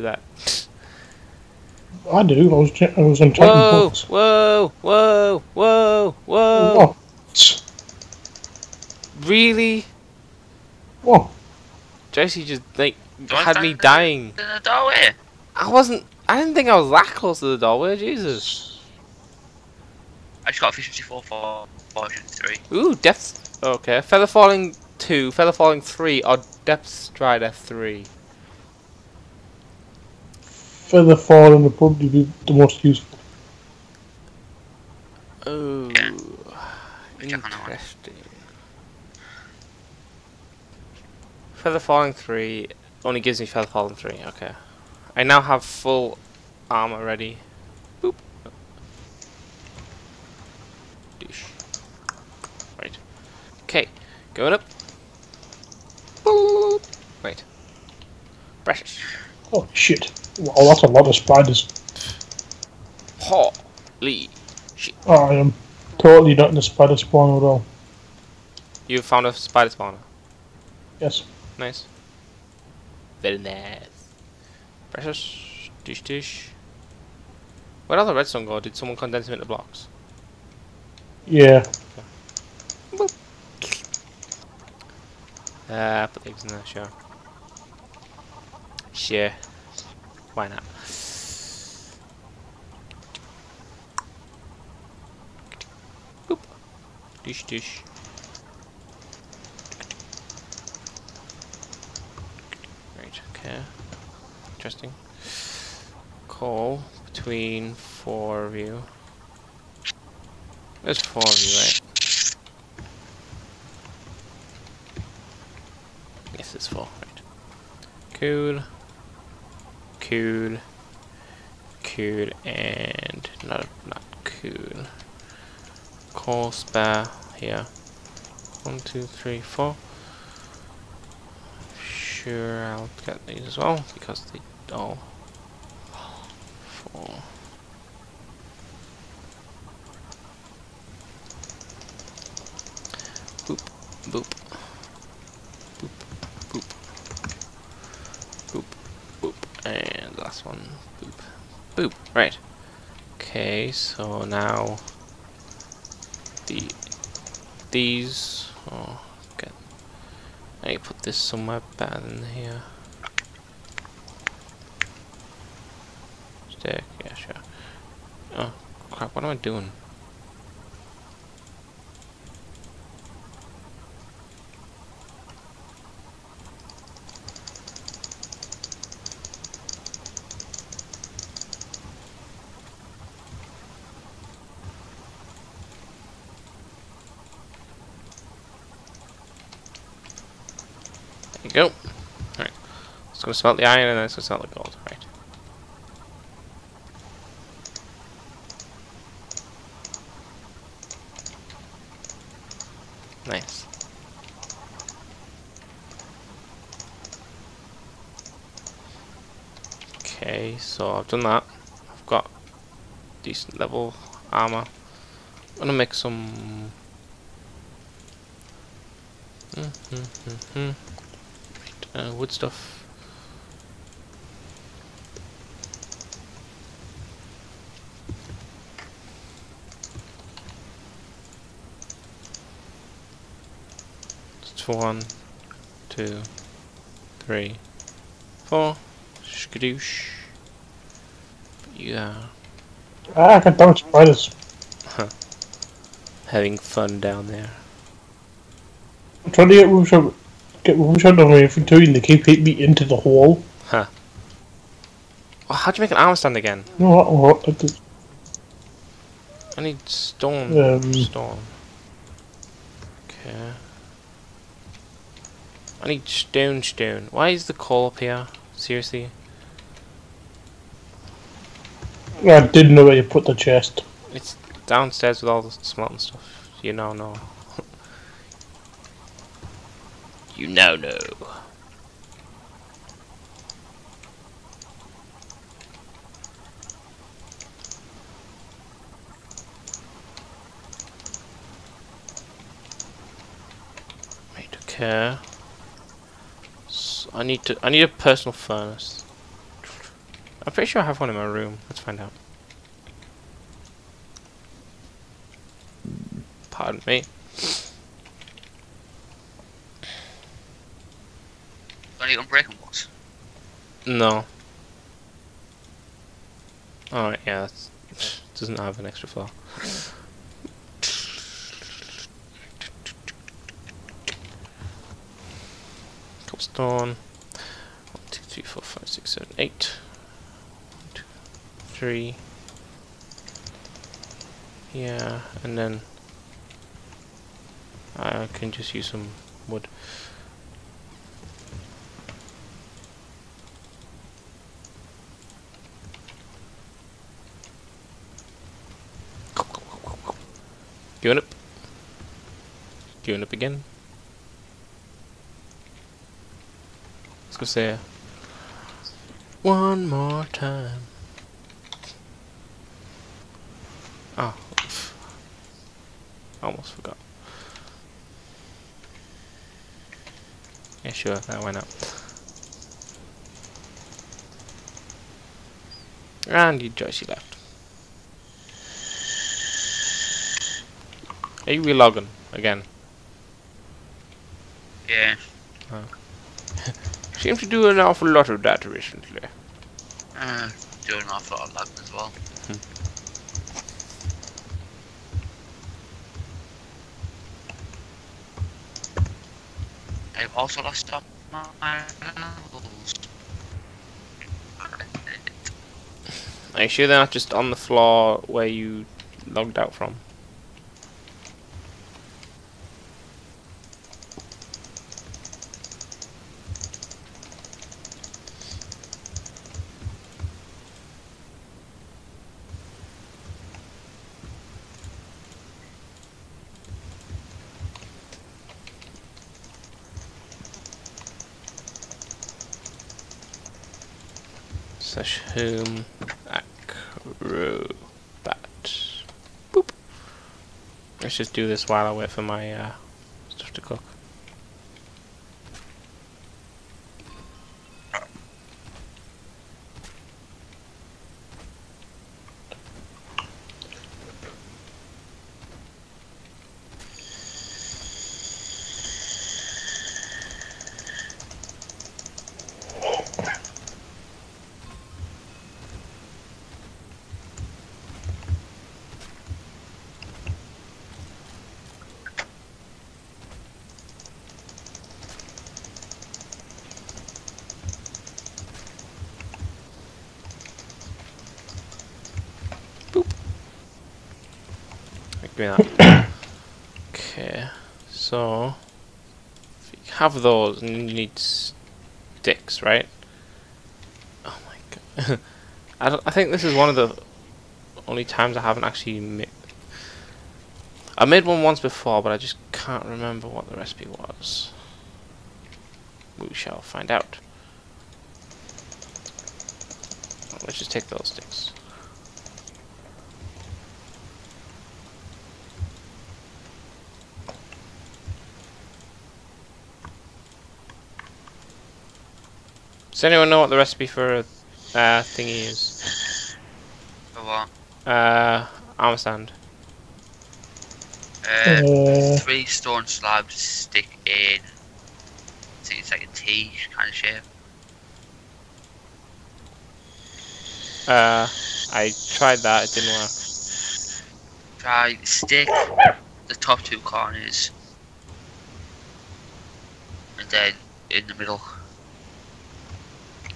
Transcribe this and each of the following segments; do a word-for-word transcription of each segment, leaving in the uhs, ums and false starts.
do that. I do. I was I was untapping blocks. Whoa! Whoa! Whoa! Whoa! What? Really? What? Joycey just like Don't had me dying. To the doorway. I wasn't. I didn't think I was that close to the doorway. Jesus. I just got efficiency four for efficiency three. Ooh, depth. Okay, feather falling two, feather falling three, or depth strider three. Feather falling would probably be the most useful. Oh, yeah. Interesting. Feather falling three only gives me feather falling three. Okay, I now have full armor ready. Boop. Douche. Right. Okay, going up. Boop. Right. Precious. Oh shit. Oh, that's a lot of spiders. Holy shit. Oh, I am totally not in the spider spawner at all. You found a spider spawner? Yes. Nice. Very nice. Precious. Dish dish. Where did the redstone go? Did someone condense him into blocks? Yeah. Okay. Uh, put the eggs in there, sure. Sure. Why not? Boop. Dish dish. Right, okay. Interesting. Call between four of you. There's four of you, right? Yes, it's four, right. Cool. Cool, cool, and not not cool. Call spare here. One, two, three, four. Sure, I'll get these as well because they all four. Boop, boop. And last one, boop, boop, right. Okay, so now the these. Oh, okay. I need to put this somewhere better than here. Stick, yeah, sure. Oh crap! What am I doing? Go. All right. It's gonna smelt the iron and then it's gonna smelt the gold. Right. Nice. Okay, so I've done that. I've got decent level armor. I'm gonna make some. Mm-hmm-hmm-hmm. Uh, wood stuff. It's one, two, three, four. Skadoosh. Yeah. Ah, I can dodge spiders. Huh. Having fun down there. I'm trying to get room shot. Get rubbish under my infantry and they keep hitting me into the hole. Huh. Well, how'd you make an armor stand again? No, what? I, I need stone. Um, stone. Okay. I need stone, stone. Why is the coal up here? Seriously? I didn't know where you put the chest. It's downstairs with all the smelting stuff. You now know. You now know. Right, okay. So I need to. I need a personal furnace. I'm pretty sure I have one in my room. Let's find out. Pardon me. Are you on breaking blocks? No. Alright, yeah, that's, it doesn't have an extra floor. Cobblestone. one, two, three, four, five, six, seven, eight. one, two, three. Yeah, and then I can just use some wood. Queuing up. Queuing up again. Let's go say one more time. Ah, oof. Almost forgot. Yeah, sure, that went up. And you Joycey left. Are you relogging again? Yeah. Oh. Seems to do an awful lot of that recently. Uh, do an awful lot of lagging as well. Hmm. I've also lost up my levels. Are you sure they're not just on the floor where you logged out from? Slash home acrobat. Boop. Let's just do this while I wait for my uh, stuff to cook. Okay, so if you have those and you need sticks, right? Oh my god. I, don't, I think this is one of the only times I haven't actually made. I made one once before, but I just can't remember what the recipe was. We shall find out. Let's just take those sticks. Does anyone know what the recipe for uh, thingy is? For what? Uh, armor stand. Uh, uh, three stone slabs stick in. I think it's like a T kind of shape. Uh, I tried that, it didn't work. Try stick the top two corners. And then in the middle.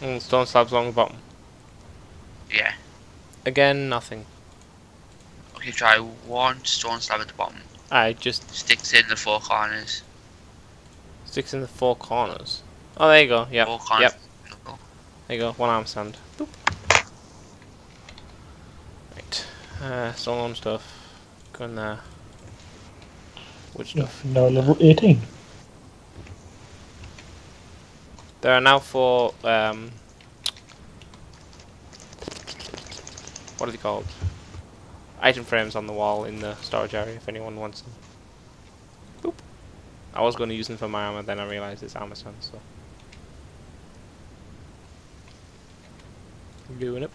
And stone slabs along the bottom. Yeah. Again, nothing. Okay, try one stone slab at the bottom. I just sticks in the four corners. Sticks in the four corners. Oh, there you go. Yeah. Four corners. Yep. There you go. One arm stand. Boop. Right. Uh, stone stuff. Go in there. Wood stuff. Now level eighteen. There are now four, um, what are they called? Item frames on the wall in the storage area if anyone wants them. Boop. I was going to use them for my armor, then I realized it's armor stand, so. I'm doing it.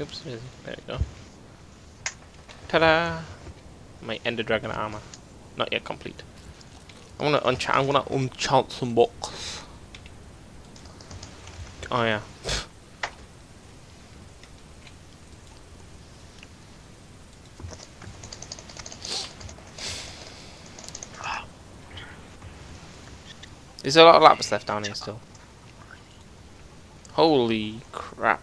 Oops, there we go. Ta-da! My Ender Dragon armor, not yet complete. I'm gonna unch I'm gonna unchant some box. Oh yeah. There's a lot of lapis left down here still. Holy crap!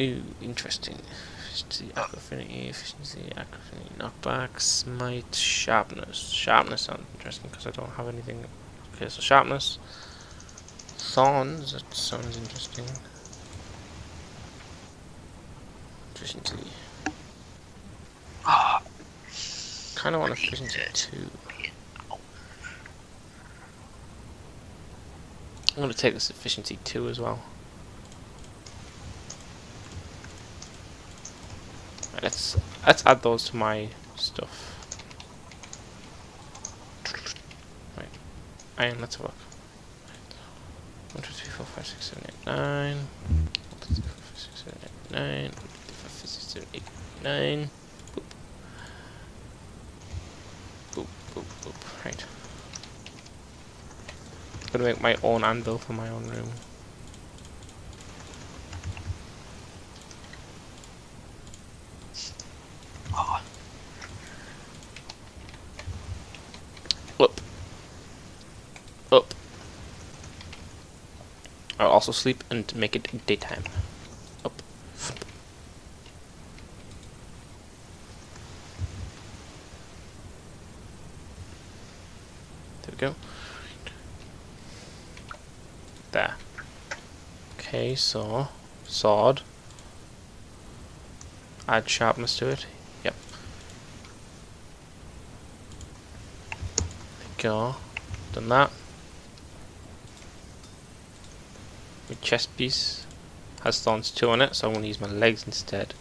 Ooh, interesting. Efficiency, affinity, efficiency, accuracy, knockback, smite, sharpness. Sharpness sounds interesting because I don't have anything. Okay, so sharpness. Thorns, that sounds interesting. Efficiency. Ah, kind of want efficiency too. I'm gonna take this efficiency two as well. Let's let's add those to my stuff. Right, iron. Let's have a look. One, two, three, four, five, six, seven, eight, nine. One, two, three, four, five, six, seven, eight, nine. One, two, three, four, five, six, seven, eight, nine. Boop, boop, boop, boop. Right. I'm gonna make my own anvil for my own room. I'll also sleep and make it daytime. Up. There we go. There. Okay, so sword. Add sharpness to it. Yep. There we go. Done that. My chest piece has thorns two on it, so I'm going to use my legs instead.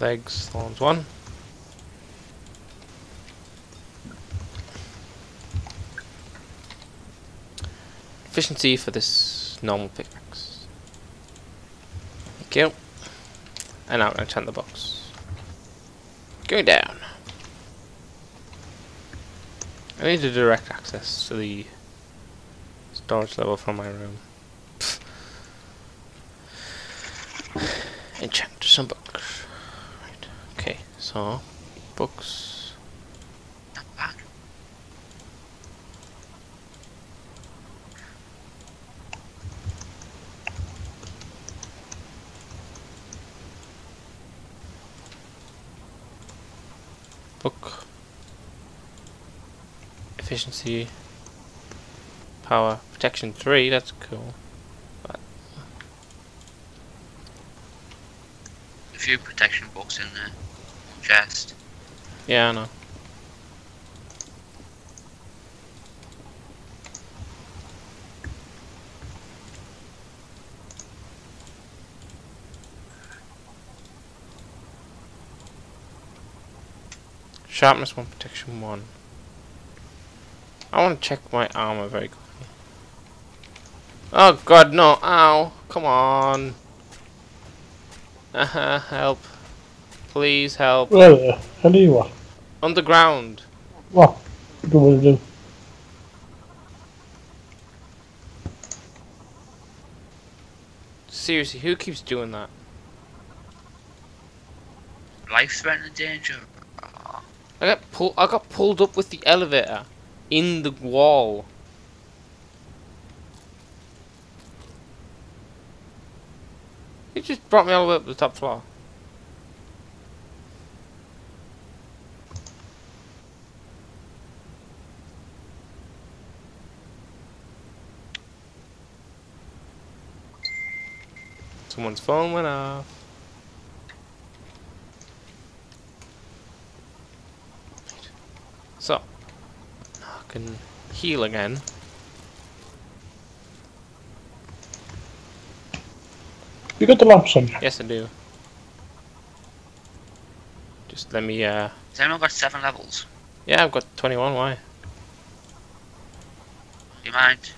Legs, thorns one. Efficiency for this normal pickaxe. Thank you. And now I'm going to turn the box. Go down. I need a direct access to the storage level from my room. Pfft. Enchant some books. Right. Okay, so books. Book. Efficiency. Power. Protection three, that's cool. But a few protection books in the chest. Yeah, I know. Sharpness one, protection one. I want to check my armor very quickly. Oh god, no, ow, come on. Uh-huh, help. Please help. Where are you? How do you what? On the ground. What? What do you do? Seriously, who keeps doing that? Life's threatening danger. I got pulled I got pulled up with the elevator in the wall. It just brought me all the way up to the top floor. Someone's phone went off. So, oh can heal again. You got the lamps on? Yes, I do. Just let me, uh... Has anyone got seven levels? Yeah, I've got twenty-one, why? Do you mind?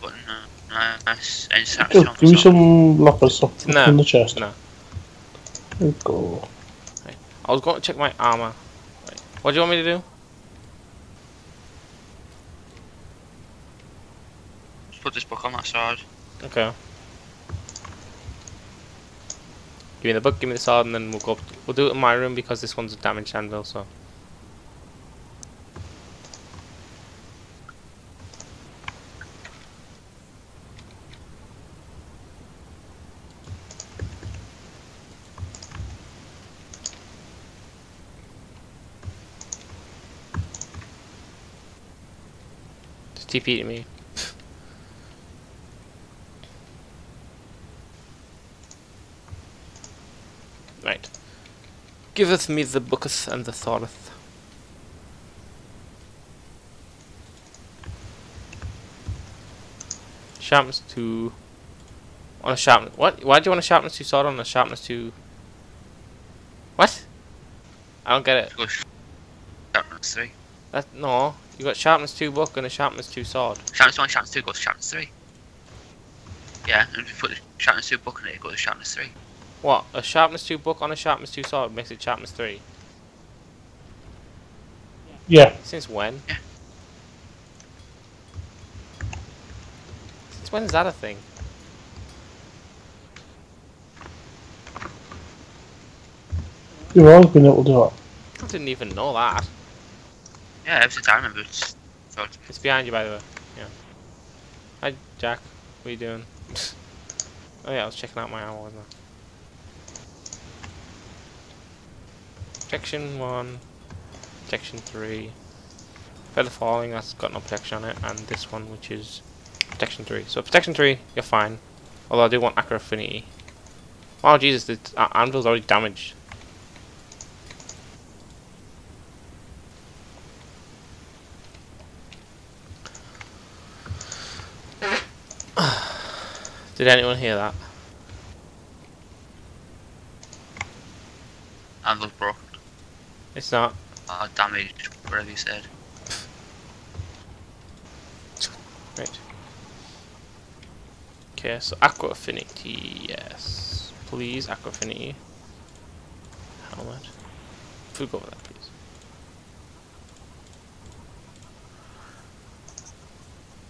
But no, nice. Give me some lapis up no, in the chest. No. There you go. Right. I was going to check my armor. Right. What do you want me to do? Just put this book on that side. Okay. Give me the book, give me the sword, and then we'll go up. We'll do it in my room because this one's a damaged anvil, so. Just T P to me. Right. Giveth me the booketh and the thoreth. Sharpness two on a sharpness. What? Why do you want a sharpness two sword on a sharpness two? What? I don't get it. Sharpness three. That no. You got sharpness two book and a sharpness two sword. Sharpness one, sharpness two goes to sharpness three. Yeah, and if you put the sharpness two book in it, it goes to sharpness three. What? A sharpness two book on a sharpness two sword makes it sharpness three? Yeah. Since when? Yeah. Since when is that a thing? You're always been able to do it. I didn't even know that. Yeah, every time I remember it's... It's behind you, by the way. Yeah. Hi, Jack. What are you doing? Oh yeah, I was checking out my armor, wasn't I? Protection one, protection three, feather falling, that's got no protection on it, and this one which is protection three. So protection three, you're fine. Although I do want Acro Affinity. Oh Jesus, the uh, anvil's already damaged. Did anyone hear that? Anvil's broken. It's not. Ah, uh, damaged, whatever you said. Right. Okay, so Acro Affinity, yes. Please, Acro Affinity. Helmet. If we go with that, please.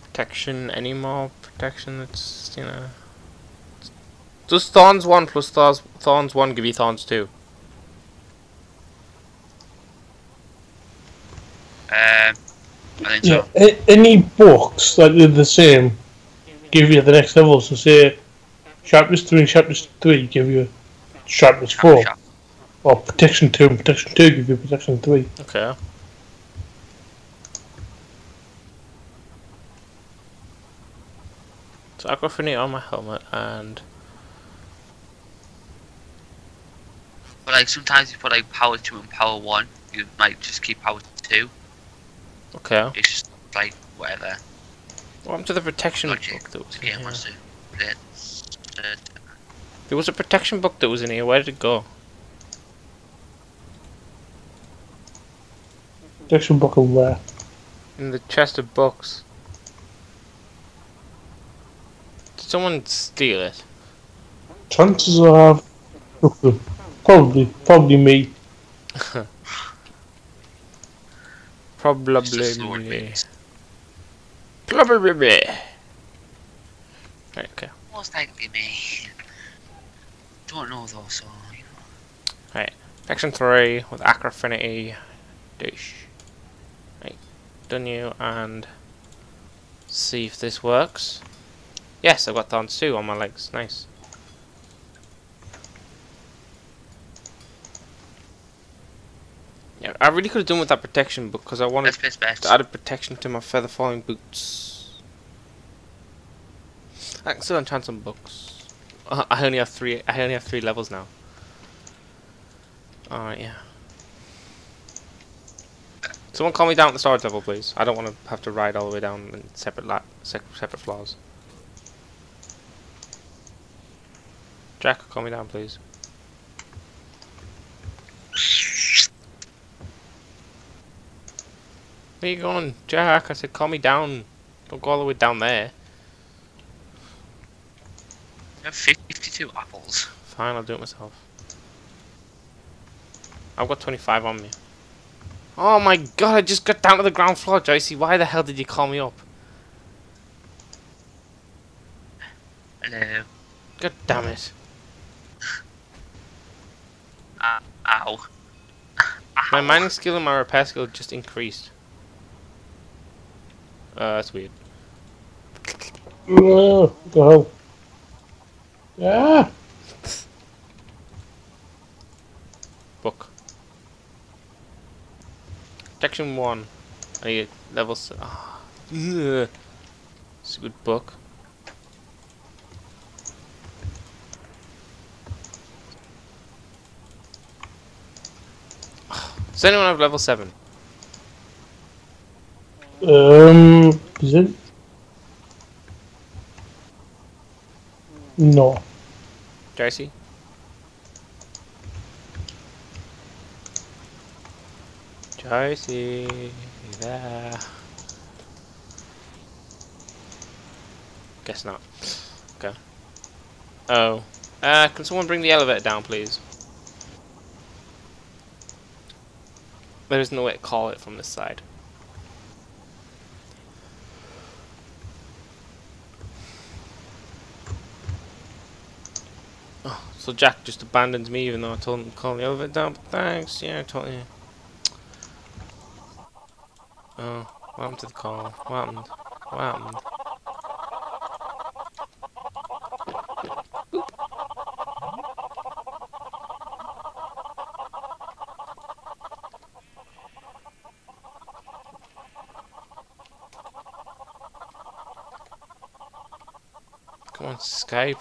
Protection, any more protection that's, you know. Does Thorns one plus Thorns, thorns one give you Thorns two? Um, I think yeah, so. Any books that do the same give you the next level. So say sharpness three and sharpness three give you sharpness four, or protection two and protection two give you protection three. Okay. So I've got Acro Affinity on my helmet and. But like sometimes you put like power two and power one, you might just keep power two. Okay. It's just like whatever. Well, I'm to the protection Logic. book that was in here. There was a protection book that was in here. Where did it go? Protection book of where? In the chest of books. Did someone steal it? Chances are, probably, probably me. Probably. Probably me. Right, okay. Most likely me. Don't know though, so you know. Right. Section three with Acro Affinity. Douche. Right. Done you and see if this works. Yes, I've got Thorns two on my legs. Nice. Yeah, I really could have done with that protection because I wanted to add a protection to my feather falling boots. I can still enchant some books. Uh, I only have three. I only have three levels now. All right, yeah. Someone call me down at the storage level, please. I don't want to have to ride all the way down in separate la se separate floors. Jack, call me down, please. Where are you going, Jack? I said, call me down. Don't go all the way down there. I have fifty-two apples. Fine, I'll do it myself. I've got twenty-five on me. Oh my god, I just got down to the ground floor, Joycey. Why the hell did you call me up? Hello. God damn it. Uh, ow. Ow. My mining skill and my repair skill just increased. Uh, that's weird. No, go. Yeah. Book. Section one. I need level seven. Oh. It's a good book. Does anyone have level seven? Um, is it? No. Joycey? Joycey, there. Guess not. Okay. Oh. Uh, can someone bring the elevator down, please? There is no way to call it from this side. Oh, so Jack just abandons me even though I told him to call the elevator down. But thanks, yeah, I told you. Oh, what happened to the call? What happened? What happened? Come on, Skype.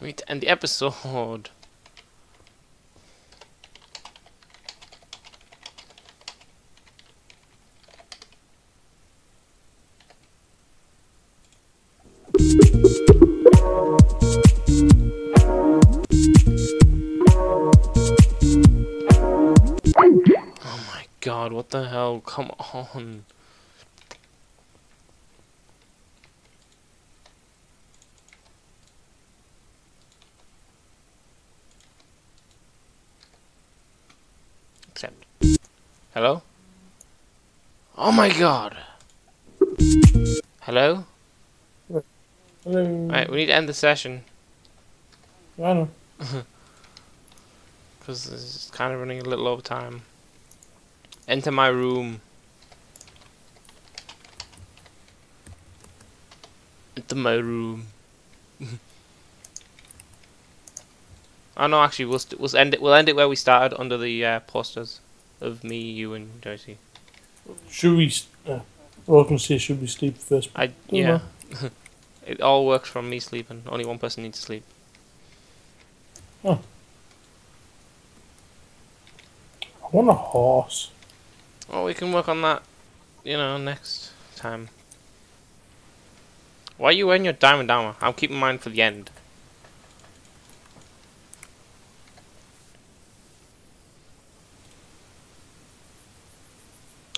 We need to end the episode. God, what the hell? Come on. Accept. Hello? Oh my god. Hello? Hello. Alright, we need to end the session. I know. Because this is kind of running a little over time. Enter my room. Enter my room. Oh no, actually, we'll st we'll end it. We'll end it where we started, under the uh, posters of me, you, and Joycey. Should we? Uh, I was gonna say, should we sleep first? I yeah. It all works from me sleeping. Only one person needs to sleep. Oh. I want a horse. Oh, we can work on that, you know, next time. Why are you wearing your diamond armor? I'll keep mine for the end.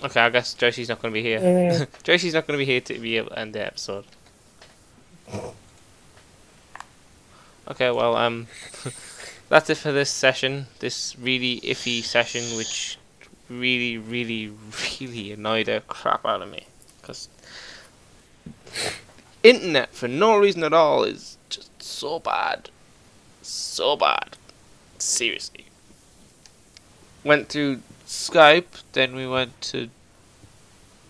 Okay, I guess Joycey's not going to be here. Uh, Joycey's not going to be here to be able to end the episode. Okay, well, um, that's it for this session. This really iffy session, which really, really, really annoyed the crap out of me, because internet for no reason at all is just so bad, so bad. Seriously, went through Skype, then we went to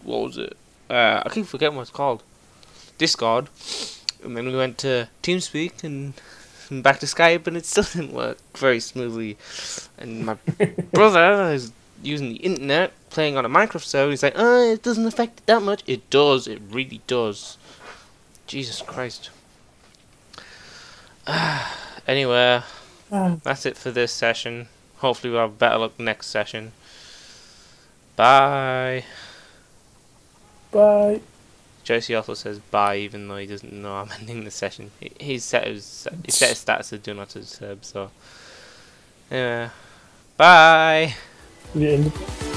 what was it? Uh, I keep forgetting what it's called, Discord, and then we went to TeamSpeak and. And back to Skype, and it still didn't work very smoothly. And my brother is using the internet, playing on a Minecraft server. He's like, "Oh, it doesn't affect it that much." It does. It really does. Jesus Christ. Uh, anyway. Oh. That's it for this session. Hopefully we'll have better luck next session. Bye. Bye. Joycey also says bye, even though he doesn't know I'm ending the session. He, he's set his he set his stats to do not disturb. So, yeah. Bye. The end.